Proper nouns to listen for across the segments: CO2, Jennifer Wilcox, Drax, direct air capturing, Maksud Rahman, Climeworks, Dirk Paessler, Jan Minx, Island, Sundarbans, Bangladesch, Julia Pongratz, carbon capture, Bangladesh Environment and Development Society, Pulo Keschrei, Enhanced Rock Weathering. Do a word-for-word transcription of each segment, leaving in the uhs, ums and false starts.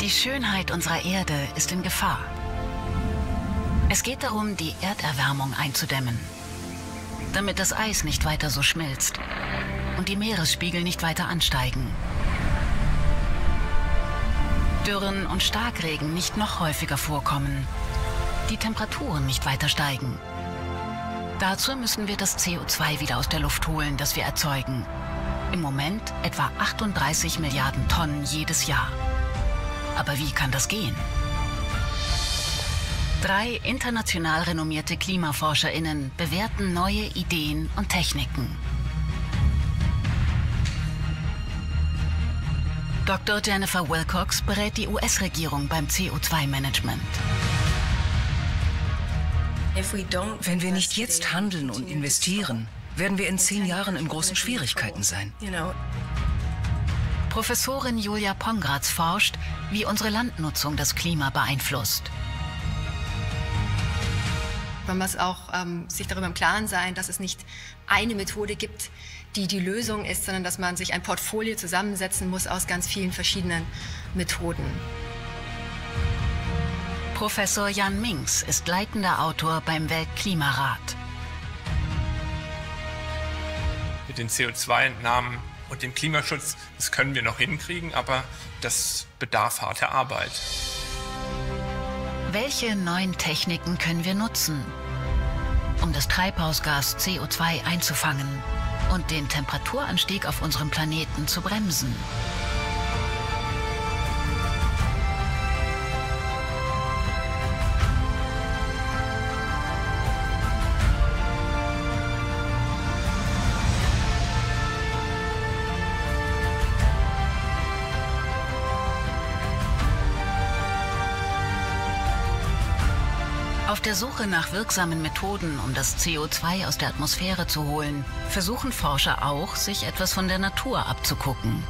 Die Schönheit unserer Erde ist in Gefahr. Es geht darum, die Erderwärmung einzudämmen, damit das Eis nicht weiter so schmilzt und die Meeresspiegel nicht weiter ansteigen. Dürren und Starkregen nicht noch häufiger vorkommen, die Temperaturen nicht weiter steigen. Dazu müssen wir das C O zwei wieder aus der Luft holen, das wir erzeugen. Im Moment etwa achtunddreißig Milliarden Tonnen jedes Jahr. Aber wie kann das gehen? Drei international renommierte KlimaforscherInnen bewerten neue Ideen und Techniken. Doktor Jennifer Wilcox berät die U S-Regierung beim C O zwei Management. Wenn wir nicht jetzt handeln und investieren, werden wir in zehn Jahren in großen Schwierigkeiten sein. Professorin Julia Pongratz forscht, wie unsere Landnutzung das Klima beeinflusst. Man muss auch ähm, sich darüber im Klaren sein, dass es nicht eine Methode gibt, die die Lösung ist, sondern dass man sich ein Portfolio zusammensetzen muss aus ganz vielen verschiedenen Methoden. Professor Jan Minx ist leitender Autor beim Weltklimarat. Mit den C O zwei Entnahmen und dem Klimaschutz, das können wir noch hinkriegen, aber das bedarf harter Arbeit. Welche neuen Techniken können wir nutzen, um das Treibhausgas C O zwei einzufangen und den Temperaturanstieg auf unserem Planeten zu bremsen? Auf der Suche nach wirksamen Methoden, um das C O zwei aus der Atmosphäre zu holen, versuchen Forscher auch, sich etwas von der Natur abzugucken.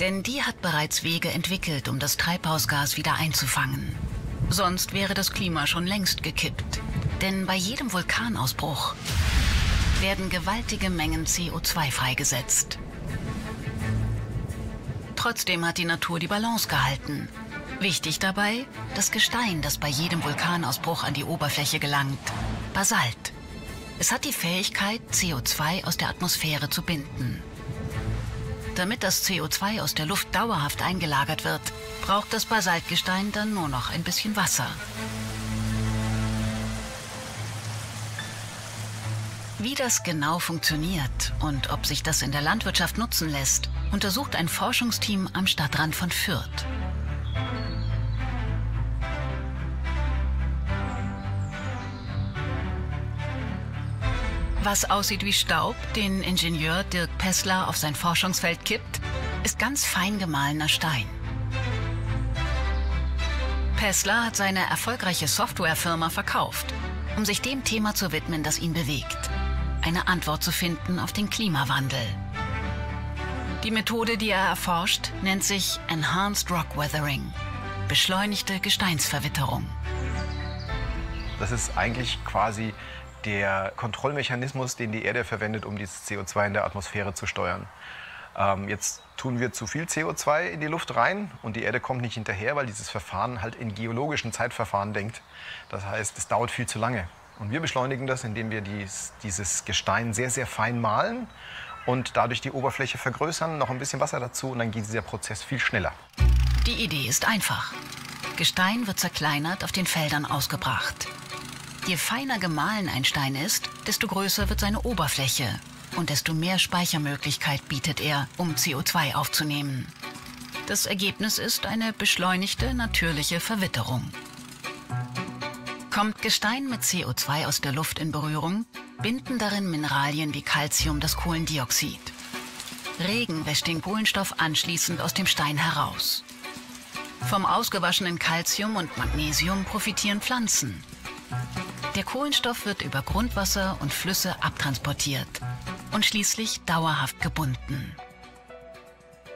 Denn die hat bereits Wege entwickelt, um das Treibhausgas wieder einzufangen. Sonst wäre das Klima schon längst gekippt. Denn bei jedem Vulkanausbruch werden gewaltige Mengen C O zwei freigesetzt. Trotzdem hat die Natur die Balance gehalten. Wichtig dabei, das Gestein, das bei jedem Vulkanausbruch an die Oberfläche gelangt, Basalt. Es hat die Fähigkeit, C O zwei aus der Atmosphäre zu binden. Damit das C O zwei aus der Luft dauerhaft eingelagert wird, braucht das Basaltgestein dann nur noch ein bisschen Wasser. Wie das genau funktioniert und ob sich das in der Landwirtschaft nutzen lässt, untersucht ein Forschungsteam am Stadtrand von Fürth. Was aussieht wie Staub, den Ingenieur Dirk Paessler auf sein Forschungsfeld kippt, ist ganz fein gemahlener Stein. Paessler hat seine erfolgreiche Softwarefirma verkauft, um sich dem Thema zu widmen, das ihn bewegt. Eine Antwort zu finden auf den Klimawandel. Die Methode, die er erforscht, nennt sich Enhanced Rock Weathering, beschleunigte Gesteinsverwitterung. Das ist eigentlich quasi der Kontrollmechanismus, den die Erde verwendet, um das C O zwei in der Atmosphäre zu steuern. Ähm, jetzt tun wir zu viel C O zwei in die Luft rein und die Erde kommt nicht hinterher, weil dieses Verfahren halt in geologischen Zeitverfahren denkt. Das heißt, es dauert viel zu lange. Und wir beschleunigen das, indem wir dies, dieses Gestein sehr, sehr fein mahlen und dadurch die Oberfläche vergrößern, noch ein bisschen Wasser dazu und dann geht dieser Prozess viel schneller. Die Idee ist einfach. Gestein wird zerkleinert, auf den Feldern ausgebracht. Je feiner gemahlen ein Stein ist, desto größer wird seine Oberfläche und desto mehr Speichermöglichkeit bietet er, um C O zwei aufzunehmen. Das Ergebnis ist eine beschleunigte, natürliche Verwitterung. Kommt Gestein mit C O zwei aus der Luft in Berührung, binden darin Mineralien wie Calcium das Kohlendioxid. Regen wäscht den Kohlenstoff anschließend aus dem Stein heraus. Vom ausgewaschenen Calcium und Magnesium profitieren Pflanzen. Der Kohlenstoff wird über Grundwasser und Flüsse abtransportiert und schließlich dauerhaft gebunden.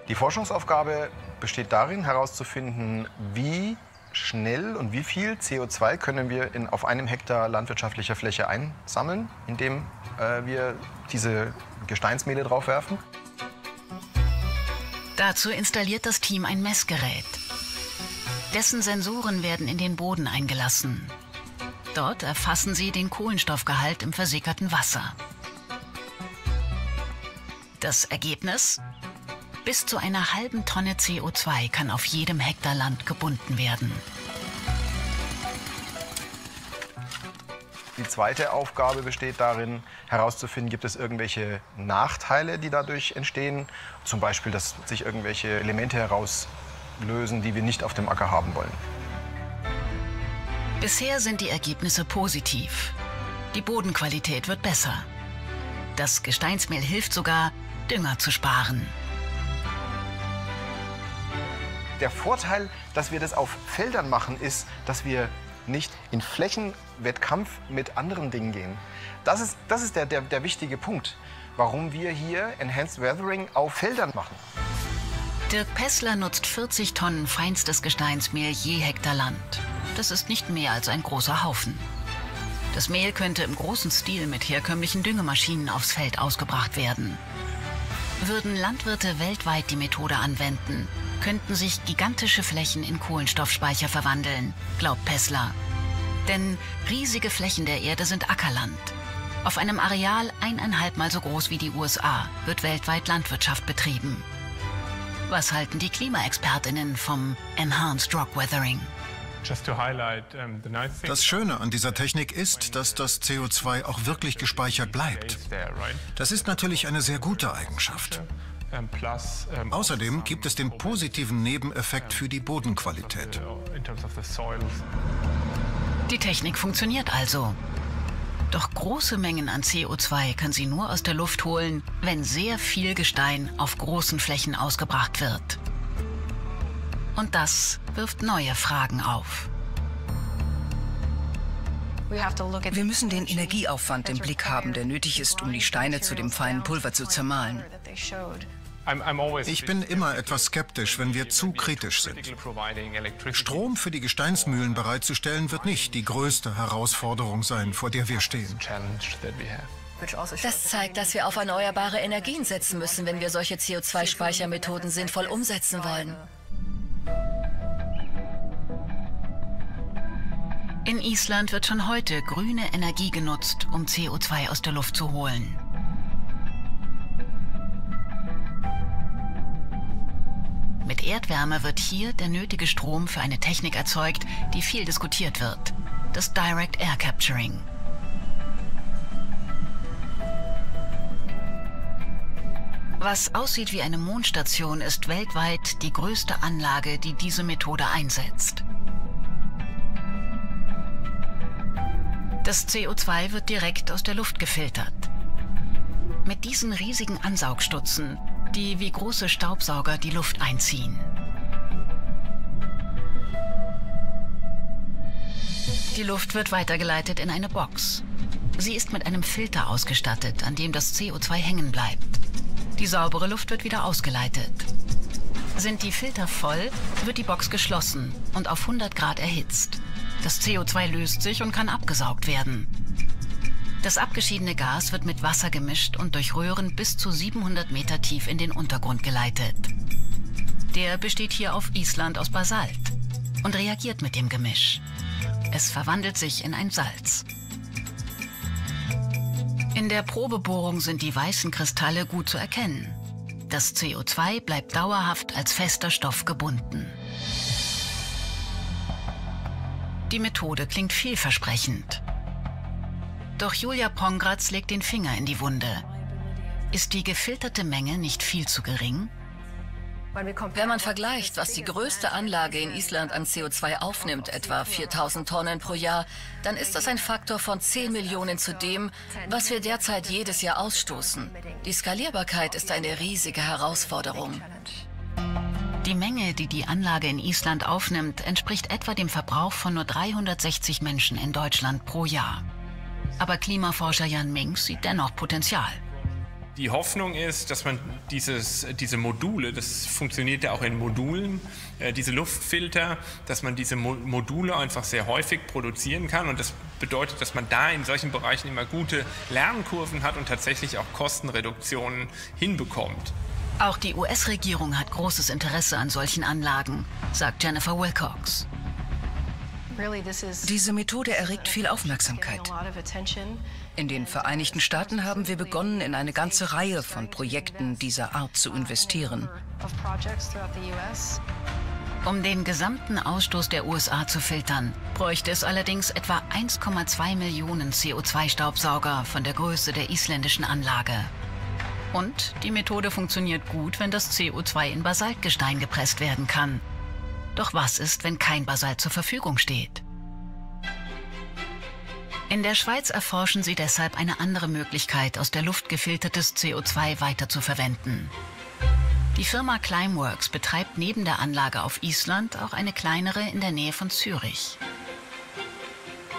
Die Forschungsaufgabe besteht darin, herauszufinden, wie schnell und wie viel C O zwei können wir in, auf einem Hektar landwirtschaftlicher Fläche einsammeln, indem äh, wir diese Gesteinsmehle draufwerfen. Dazu installiert das Team ein Messgerät. Dessen Sensoren werden in den Boden eingelassen. Dort erfassen sie den Kohlenstoffgehalt im versickerten Wasser. Das Ergebnis? Bis zu einer halben Tonne C O zwei kann auf jedem Hektar Land gebunden werden. Die zweite Aufgabe besteht darin, herauszufinden, gibt es irgendwelche Nachteile, die dadurch entstehen. Zum Beispiel, dass sich irgendwelche Elemente herauslösen, die wir nicht auf dem Acker haben wollen. Bisher sind die Ergebnisse positiv. Die Bodenqualität wird besser. Das Gesteinsmehl hilft sogar, Dünger zu sparen. Der Vorteil, dass wir das auf Feldern machen, ist, dass wir nicht in Flächenwettkampf mit anderen Dingen gehen. Das ist, das ist der, der, der wichtige Punkt, warum wir hier Enhanced Weathering auf Feldern machen. Dirk Paessler nutzt vierzig Tonnen feinstes Gesteinsmehl je Hektar Land. Das ist nicht mehr als ein großer Haufen. Das Mehl könnte im großen Stil mit herkömmlichen Düngemaschinen aufs Feld ausgebracht werden. Würden Landwirte weltweit die Methode anwenden, könnten sich gigantische Flächen in Kohlenstoffspeicher verwandeln, glaubt Paessler. Denn riesige Flächen der Erde sind Ackerland. Auf einem Areal eineinhalb Mal so groß wie die U S A wird weltweit Landwirtschaft betrieben. Was halten die Klimaexpertinnen vom Enhanced Rock Weathering? Das Schöne an dieser Technik ist, dass das C O zwei auch wirklich gespeichert bleibt. Das ist natürlich eine sehr gute Eigenschaft. Außerdem gibt es den positiven Nebeneffekt für die Bodenqualität. Die Technik funktioniert also. Doch große Mengen an C O zwei kann sie nur aus der Luft holen, wenn sehr viel Gestein auf großen Flächen ausgebracht wird. Und das wirft neue Fragen auf. Wir müssen den Energieaufwand im Blick haben, der nötig ist, um die Steine zu dem feinen Pulver zu zermahlen. Ich bin immer etwas skeptisch, wenn wir zu kritisch sind. Strom für die Gesteinsmühlen bereitzustellen, wird nicht die größte Herausforderung sein, vor der wir stehen. Das zeigt, dass wir auf erneuerbare Energien setzen müssen, wenn wir solche C O zwei Speichermethoden sinnvoll umsetzen wollen. In Island wird schon heute grüne Energie genutzt, um C O zwei aus der Luft zu holen. Mit Erdwärme wird hier der nötige Strom für eine Technik erzeugt, die viel diskutiert wird, das Direct Air Capturing. Was aussieht wie eine Mondstation, ist weltweit die größte Anlage, die diese Methode einsetzt. Das C O zwei wird direkt aus der Luft gefiltert. Mit diesen riesigen Ansaugstutzen, die wie große Staubsauger die Luft einziehen. Die Luft wird weitergeleitet in eine Box. Sie ist mit einem Filter ausgestattet, an dem das C O zwei hängen bleibt. Die saubere Luft wird wieder ausgeleitet. Sind die Filter voll, wird die Box geschlossen und auf hundert Grad erhitzt. Das C O zwei löst sich und kann abgesaugt werden. Das abgeschiedene Gas wird mit Wasser gemischt und durch Röhren bis zu siebenhundert Meter tief in den Untergrund geleitet. Der besteht hier auf Island aus Basalt und reagiert mit dem Gemisch. Es verwandelt sich in ein Salz. In der Probebohrung sind die weißen Kristalle gut zu erkennen. Das C O zwei bleibt dauerhaft als fester Stoff gebunden. Die Methode klingt vielversprechend. Doch Julia Pongratz legt den Finger in die Wunde. Ist die gefilterte Menge nicht viel zu gering? Wenn man vergleicht, was die größte Anlage in Island an C O zwei aufnimmt, etwa viertausend Tonnen pro Jahr, dann ist das ein Faktor von zehn Millionen zu dem, was wir derzeit jedes Jahr ausstoßen. Die Skalierbarkeit ist eine riesige Herausforderung. Die Menge, die die Anlage in Island aufnimmt, entspricht etwa dem Verbrauch von nur dreihundertsechzig Menschen in Deutschland pro Jahr. Aber Klimaforscher Jan Minx sieht dennoch Potenzial. Die Hoffnung ist, dass man dieses, diese Module, das funktioniert ja auch in Modulen, äh, diese Luftfilter, dass man diese Mo- Module einfach sehr häufig produzieren kann. Und das bedeutet, dass man da in solchen Bereichen immer gute Lernkurven hat und tatsächlich auch Kostenreduktionen hinbekommt. Auch die U S-Regierung hat großes Interesse an solchen Anlagen, sagt Jennifer Wilcox. Diese Methode erregt viel Aufmerksamkeit. In den Vereinigten Staaten haben wir begonnen, in eine ganze Reihe von Projekten dieser Art zu investieren. Um den gesamten Ausstoß der U S A zu filtern, bräuchte es allerdings etwa eins Komma zwei Millionen C O zwei Staubsauger von der Größe der isländischen Anlage. Und die Methode funktioniert gut, wenn das C O zwei in Basaltgestein gepresst werden kann. Doch was ist, wenn kein Basalt zur Verfügung steht? In der Schweiz erforschen sie deshalb eine andere Möglichkeit, aus der Luft gefiltertes C O zwei weiter zu verwenden. Die Firma Climeworks betreibt neben der Anlage auf Island auch eine kleinere in der Nähe von Zürich.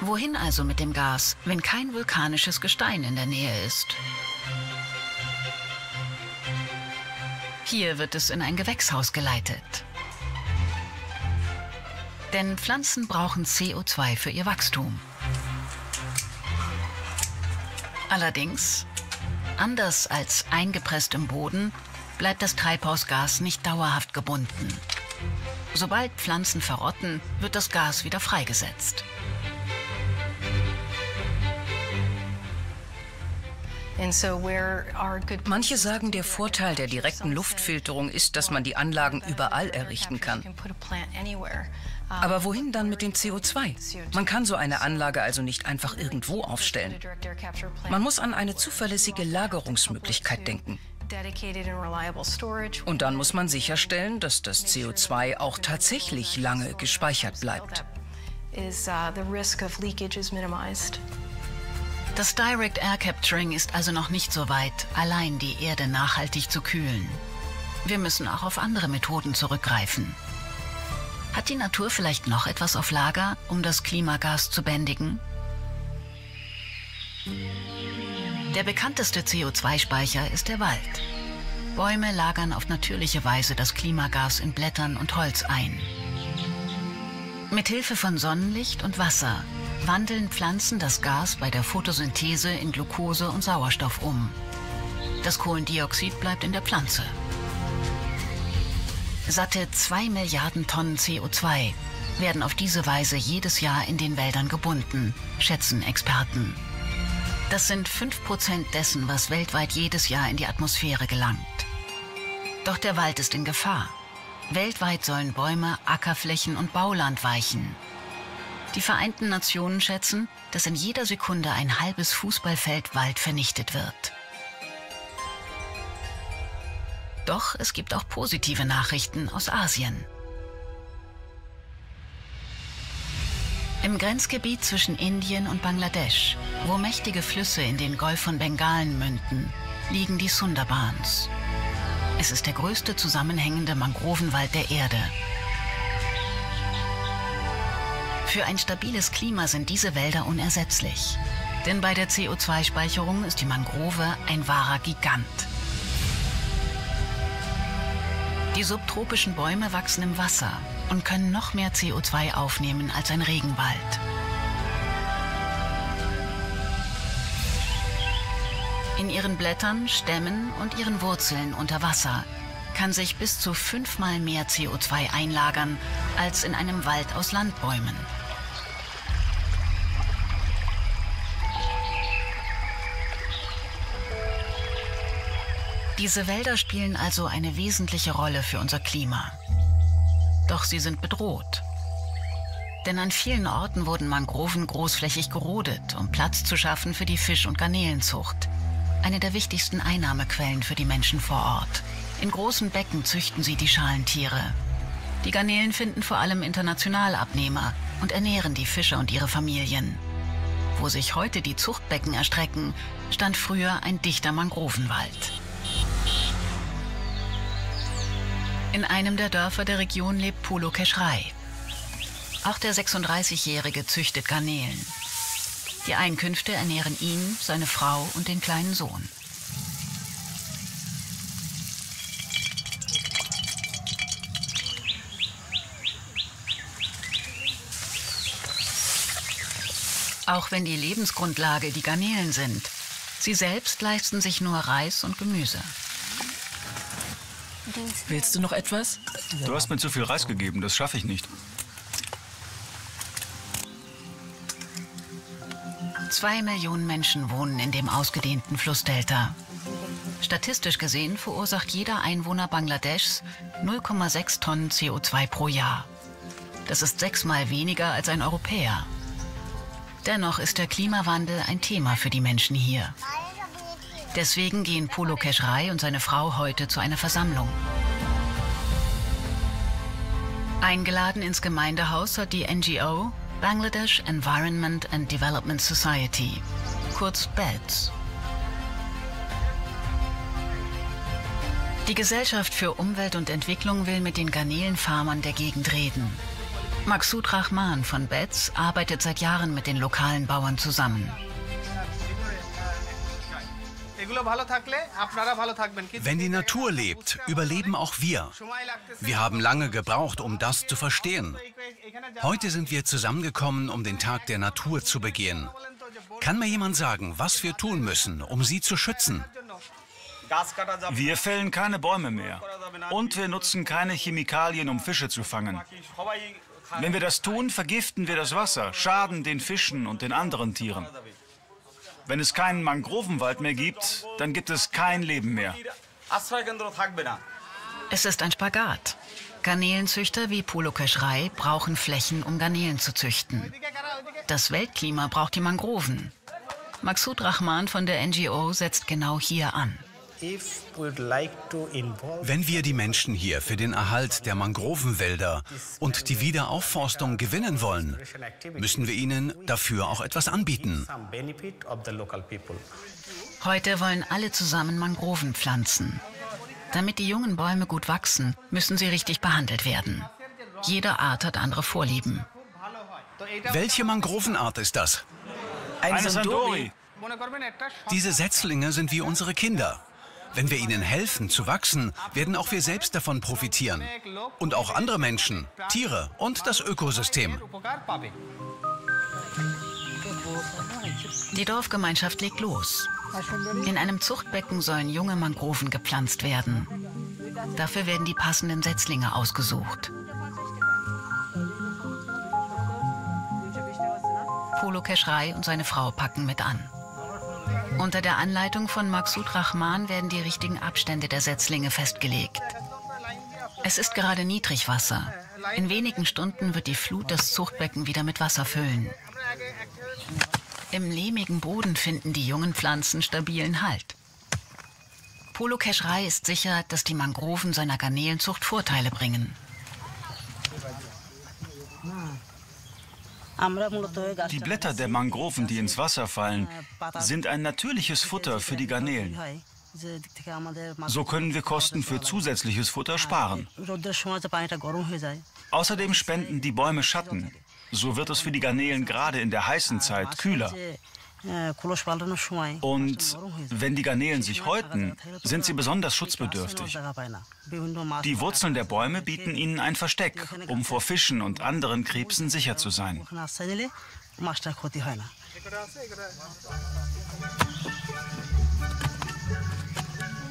Wohin also mit dem Gas, wenn kein vulkanisches Gestein in der Nähe ist? Hier wird es in ein Gewächshaus geleitet. Denn Pflanzen brauchen C O zwei für ihr Wachstum. Allerdings, anders als eingepresst im Boden, bleibt das Treibhausgas nicht dauerhaft gebunden. Sobald Pflanzen verrotten, wird das Gas wieder freigesetzt. Manche sagen, der Vorteil der direkten Luftfilterung ist, dass man die Anlagen überall errichten kann. Aber wohin dann mit dem C O zwei? Man kann so eine Anlage also nicht einfach irgendwo aufstellen. Man muss an eine zuverlässige Lagerungsmöglichkeit denken. Und dann muss man sicherstellen, dass das C O zwei auch tatsächlich lange gespeichert bleibt. Das Direct Air Capturing ist also noch nicht so weit, allein die Erde nachhaltig zu kühlen. Wir müssen auch auf andere Methoden zurückgreifen. Hat die Natur vielleicht noch etwas auf Lager, um das Klimagas zu bändigen? Der bekannteste C O zwei Speicher ist der Wald. Bäume lagern auf natürliche Weise das Klimagas in Blättern und Holz ein. Mithilfe von Sonnenlicht und Wasser wandeln Pflanzen das Gas bei der Photosynthese in Glucose und Sauerstoff um. Das Kohlendioxid bleibt in der Pflanze. Satte zwei Milliarden Tonnen C O zwei werden auf diese Weise jedes Jahr in den Wäldern gebunden, schätzen Experten. Das sind fünf Prozent dessen, was weltweit jedes Jahr in die Atmosphäre gelangt. Doch der Wald ist in Gefahr. Weltweit sollen Bäume, Ackerflächen und Bauland weichen. Die Vereinten Nationen schätzen, dass in jeder Sekunde ein halbes Fußballfeld Wald vernichtet wird. Doch es gibt auch positive Nachrichten aus Asien. Im Grenzgebiet zwischen Indien und Bangladesch, wo mächtige Flüsse in den Golf von Bengalen münden, liegen die Sundarbans. Es ist der größte zusammenhängende Mangrovenwald der Erde. Für ein stabiles Klima sind diese Wälder unersetzlich. Denn bei der C O zwei Speicherung ist die Mangrove ein wahrer Gigant. Die subtropischen Bäume wachsen im Wasser und können noch mehr C O zwei aufnehmen als ein Regenwald. In ihren Blättern, Stämmen und ihren Wurzeln unter Wasser kann sich bis zu fünfmal mehr C O zwei einlagern als in einem Wald aus Landbäumen. Diese Wälder spielen also eine wesentliche Rolle für unser Klima. Doch sie sind bedroht. Denn an vielen Orten wurden Mangroven großflächig gerodet, um Platz zu schaffen für die Fisch- und Garnelenzucht, eine der wichtigsten Einnahmequellen für die Menschen vor Ort. In großen Becken züchten sie die Schalentiere. Die Garnelen finden vor allem international Abnehmer und ernähren die Fischer und ihre Familien. Wo sich heute die Zuchtbecken erstrecken, stand früher ein dichter Mangrovenwald. In einem der Dörfer der Region lebt Pulo Keschrei. Auch der sechsunddreißigjährige züchtet Garnelen. Die Einkünfte ernähren ihn, seine Frau und den kleinen Sohn. Auch wenn die Lebensgrundlage die Garnelen sind, sie selbst leisten sich nur Reis und Gemüse. Willst du noch etwas? Du hast mir zu viel Reis gegeben, das schaffe ich nicht. Zwei Millionen Menschen wohnen in dem ausgedehnten Flussdelta. Statistisch gesehen verursacht jeder Einwohner Bangladeschs null Komma sechs Tonnen C O zwei pro Jahr. Das ist sechsmal weniger als ein Europäer. Dennoch ist der Klimawandel ein Thema für die Menschen hier. Deswegen gehen Pulo Keschrei und seine Frau heute zu einer Versammlung. Eingeladen ins Gemeindehaus hat die N G O Bangladesh Environment and Development Society, kurz B E C C S. Die Gesellschaft für Umwelt und Entwicklung will mit den Garnelenfarmern der Gegend reden. Maksud Rahman von B E C C S arbeitet seit Jahren mit den lokalen Bauern zusammen. Wenn die Natur lebt, überleben auch wir. Wir haben lange gebraucht, um das zu verstehen. Heute sind wir zusammengekommen, um den Tag der Natur zu begehen. Kann mir jemand sagen, was wir tun müssen, um sie zu schützen? Wir fällen keine Bäume mehr. Und wir nutzen keine Chemikalien, um Fische zu fangen. Wenn wir das tun, vergiften wir das Wasser, schaden den Fischen und den anderen Tieren. Wenn es keinen Mangrovenwald mehr gibt, dann gibt es kein Leben mehr. Es ist ein Spagat. Garnelenzüchter wie Pulo Keschrei brauchen Flächen, um Garnelen zu züchten. Das Weltklima braucht die Mangroven. Maksud Rahman von der N G O setzt genau hier an. Wenn wir die Menschen hier für den Erhalt der Mangrovenwälder und die Wiederaufforstung gewinnen wollen, müssen wir ihnen dafür auch etwas anbieten. Heute wollen alle zusammen Mangroven pflanzen. Damit die jungen Bäume gut wachsen, müssen sie richtig behandelt werden. Jede Art hat andere Vorlieben. Welche Mangrovenart ist das? Eine Sandori. Diese Setzlinge sind wie unsere Kinder. Wenn wir ihnen helfen zu wachsen, werden auch wir selbst davon profitieren. Und auch andere Menschen, Tiere und das Ökosystem. Die Dorfgemeinschaft legt los. In einem Zuchtbecken sollen junge Mangroven gepflanzt werden. Dafür werden die passenden Setzlinge ausgesucht. Pulo Keschrei und seine Frau packen mit an. Unter der Anleitung von Maksud Rahman werden die richtigen Abstände der Setzlinge festgelegt. Es ist gerade Niedrigwasser. In wenigen Stunden wird die Flut das Zuchtbecken wieder mit Wasser füllen. Im lehmigen Boden finden die jungen Pflanzen stabilen Halt. Pulo Keschrei ist sicher, dass die Mangroven seiner Garnelenzucht Vorteile bringen. Die Blätter der Mangroven, die ins Wasser fallen, sind ein natürliches Futter für die Garnelen. So können wir Kosten für zusätzliches Futter sparen. Außerdem spenden die Bäume Schatten. So wird es für die Garnelen gerade in der heißen Zeit kühler. Und wenn die Garnelen sich häuten, sind sie besonders schutzbedürftig. Die Wurzeln der Bäume bieten ihnen ein Versteck, um vor Fischen und anderen Krebsen sicher zu sein.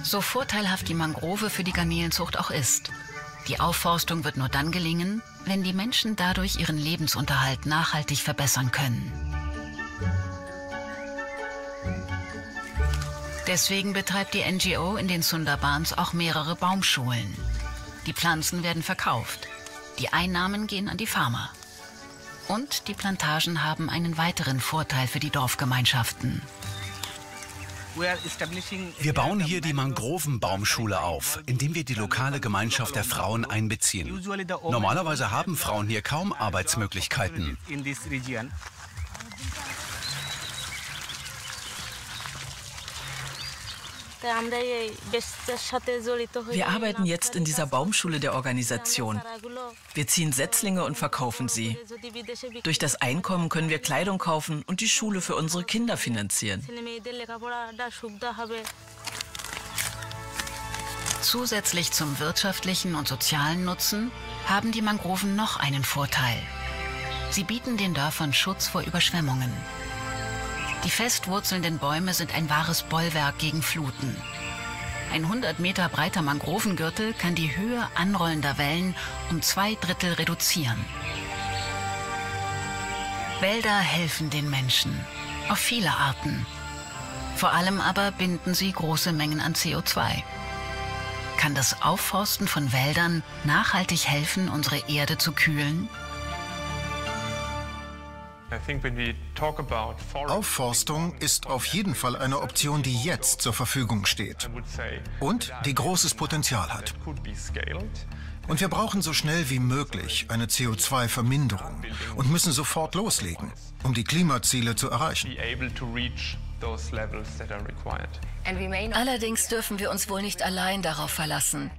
So vorteilhaft die Mangrove für die Garnelenzucht auch ist, die Aufforstung wird nur dann gelingen, wenn die Menschen dadurch ihren Lebensunterhalt nachhaltig verbessern können. Deswegen betreibt die N G O in den Sundarbans auch mehrere Baumschulen. Die Pflanzen werden verkauft, die Einnahmen gehen an die Farmer. Und die Plantagen haben einen weiteren Vorteil für die Dorfgemeinschaften. Wir bauen hier die Mangrovenbaumschule auf, indem wir die lokale Gemeinschaft der Frauen einbeziehen. Normalerweise haben Frauen hier kaum Arbeitsmöglichkeiten. Wir arbeiten jetzt in dieser Baumschule der Organisation. Wir ziehen Setzlinge und verkaufen sie. Durch das Einkommen können wir Kleidung kaufen und die Schule für unsere Kinder finanzieren. Zusätzlich zum wirtschaftlichen und sozialen Nutzen haben die Mangroven noch einen Vorteil. Sie bieten den Dörfern Schutz vor Überschwemmungen. Die festwurzelnden Bäume sind ein wahres Bollwerk gegen Fluten. Ein hundert Meter breiter Mangrovengürtel kann die Höhe anrollender Wellen um zwei Drittel reduzieren. Wälder helfen den Menschen, auf viele Arten. Vor allem aber binden sie große Mengen an C O zwei. Kann das Aufforsten von Wäldern nachhaltig helfen, unsere Erde zu kühlen? Aufforstung ist auf jeden Fall eine Option, die jetzt zur Verfügung steht und die großes Potenzial hat. Und wir brauchen so schnell wie möglich eine C O zwei Verminderung und müssen sofort loslegen, um die Klimaziele zu erreichen. Allerdings dürfen wir uns wohl nicht allein darauf verlassen.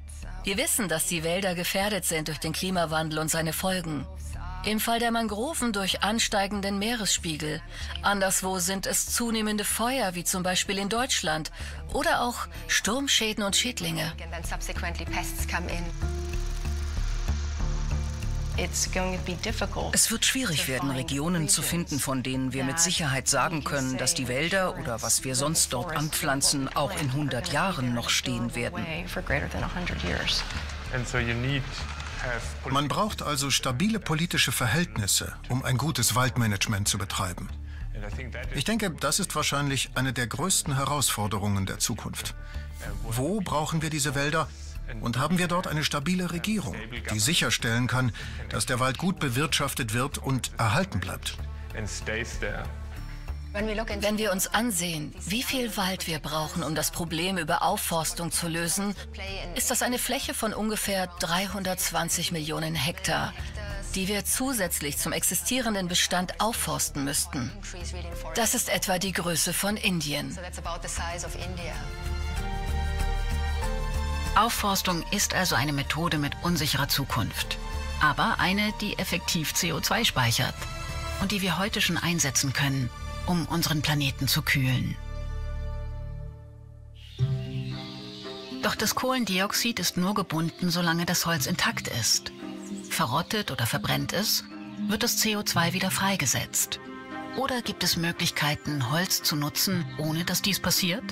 Wir wissen, dass die Wälder gefährdet sind durch den Klimawandel und seine Folgen. Im Fall der Mangroven durch ansteigenden Meeresspiegel. Anderswo sind es zunehmende Feuer, wie zum Beispiel in Deutschland, oder auch Sturmschäden und Schädlinge. Es wird schwierig werden, Regionen zu finden, von denen wir mit Sicherheit sagen können, dass die Wälder oder was wir sonst dort anpflanzen, auch in hundert Jahren noch stehen werden. Man braucht also stabile politische Verhältnisse, um ein gutes Waldmanagement zu betreiben. Ich denke, das ist wahrscheinlich eine der größten Herausforderungen der Zukunft. Wo brauchen wir diese Wälder? Und haben wir dort eine stabile Regierung, die sicherstellen kann, dass der Wald gut bewirtschaftet wird und erhalten bleibt? Wenn wir uns ansehen, wie viel Wald wir brauchen, um das Problem über Aufforstung zu lösen, ist das eine Fläche von ungefähr dreihundertzwanzig Millionen Hektar, die wir zusätzlich zum existierenden Bestand aufforsten müssten. Das ist etwa die Größe von Indien. Aufforstung ist also eine Methode mit unsicherer Zukunft, aber eine, die effektiv C O zwei speichert und die wir heute schon einsetzen können, um unseren Planeten zu kühlen. Doch das Kohlendioxid ist nur gebunden, solange das Holz intakt ist. Verrottet oder verbrennt es, wird das C O zwei wieder freigesetzt. Oder gibt es Möglichkeiten, Holz zu nutzen, ohne dass dies passiert?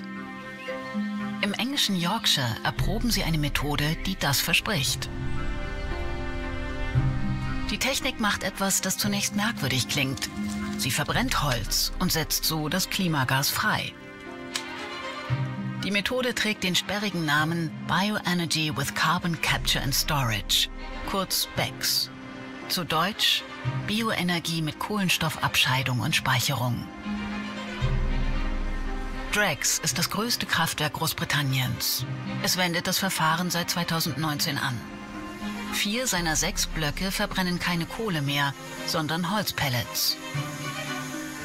Im englischen Yorkshire erproben sie eine Methode, die das verspricht. Die Technik macht etwas, das zunächst merkwürdig klingt. Sie verbrennt Holz und setzt so das Klimagas frei. Die Methode trägt den sperrigen Namen Bioenergy with Carbon Capture and Storage, kurz B E C C S. Zu Deutsch Bioenergie mit Kohlenstoffabscheidung und Speicherung. Drax ist das größte Kraftwerk Großbritanniens. Es wendet das Verfahren seit zweitausendneunzehn an. Vier seiner sechs Blöcke verbrennen keine Kohle mehr, sondern Holzpellets.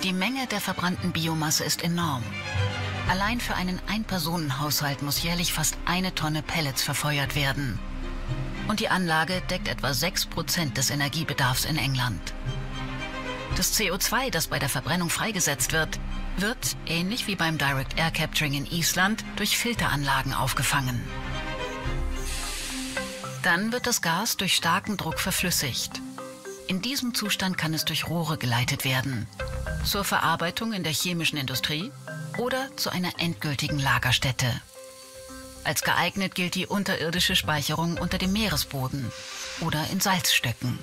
Die Menge der verbrannten Biomasse ist enorm. Allein für einen Ein-Personen-Haushalt muss jährlich fast eine Tonne Pellets verfeuert werden. Und die Anlage deckt etwa sechs Prozent des Energiebedarfs in England. Das C O zwei, das bei der Verbrennung freigesetzt wird, wird, ähnlich wie beim Direct Air Capturing in Island, durch Filteranlagen aufgefangen. Dann wird das Gas durch starken Druck verflüssigt. In diesem Zustand kann es durch Rohre geleitet werden. Zur Verarbeitung in der chemischen Industrie oder zu einer endgültigen Lagerstätte. Als geeignet gilt die unterirdische Speicherung unter dem Meeresboden oder in Salzstöcken.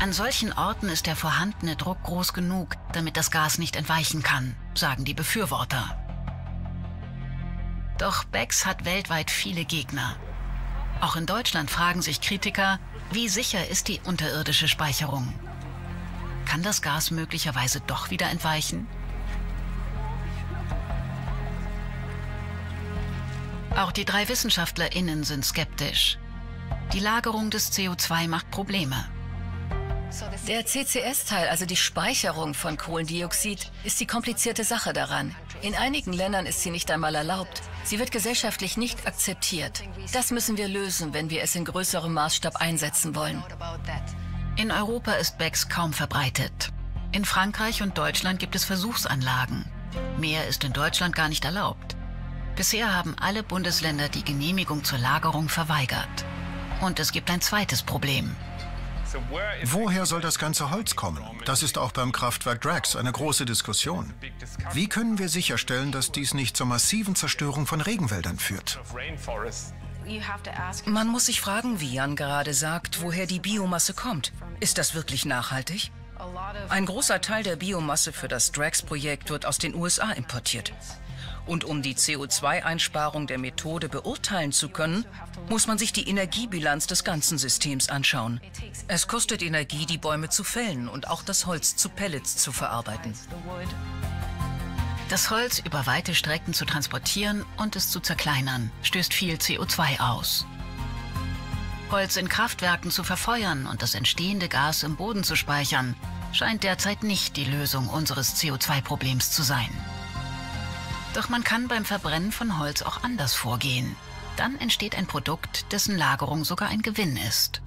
An solchen Orten ist der vorhandene Druck groß genug, damit das Gas nicht entweichen kann, sagen die Befürworter. Doch B E C C S hat weltweit viele Gegner. Auch in Deutschland fragen sich Kritiker, wie sicher ist die unterirdische Speicherung? Kann das Gas möglicherweise doch wieder entweichen? Auch die drei WissenschaftlerInnen sind skeptisch. Die Lagerung des C O zwei macht Probleme. Der C C S-Teil, also die Speicherung von Kohlendioxid, ist die komplizierte Sache daran. In einigen Ländern ist sie nicht einmal erlaubt. Sie wird gesellschaftlich nicht akzeptiert. Das müssen wir lösen, wenn wir es in größerem Maßstab einsetzen wollen. In Europa ist B E C C S kaum verbreitet. In Frankreich und Deutschland gibt es Versuchsanlagen. Mehr ist in Deutschland gar nicht erlaubt. Bisher haben alle Bundesländer die Genehmigung zur Lagerung verweigert. Und es gibt ein zweites Problem. Woher soll das ganze Holz kommen? Das ist auch beim Kraftwerk Drax eine große Diskussion. Wie können wir sicherstellen, dass dies nicht zur massiven Zerstörung von Regenwäldern führt? Man muss sich fragen, wie Jan gerade sagt, woher die Biomasse kommt. Ist das wirklich nachhaltig? Ein großer Teil der Biomasse für das Drax-Projekt wird aus den U S A importiert. Und um die C O zwei Einsparung der Methode beurteilen zu können, muss man sich die Energiebilanz des ganzen Systems anschauen. Es kostet Energie, die Bäume zu fällen und auch das Holz zu Pellets zu verarbeiten. Das Holz über weite Strecken zu transportieren und es zu zerkleinern, stößt viel C O zwei aus. Holz in Kraftwerken zu verfeuern und das entstehende Gas im Boden zu speichern, scheint derzeit nicht die Lösung unseres C O zwei Problems zu sein. Doch man kann beim Verbrennen von Holz auch anders vorgehen. Dann entsteht ein Produkt, dessen Lagerung sogar ein Gewinn ist.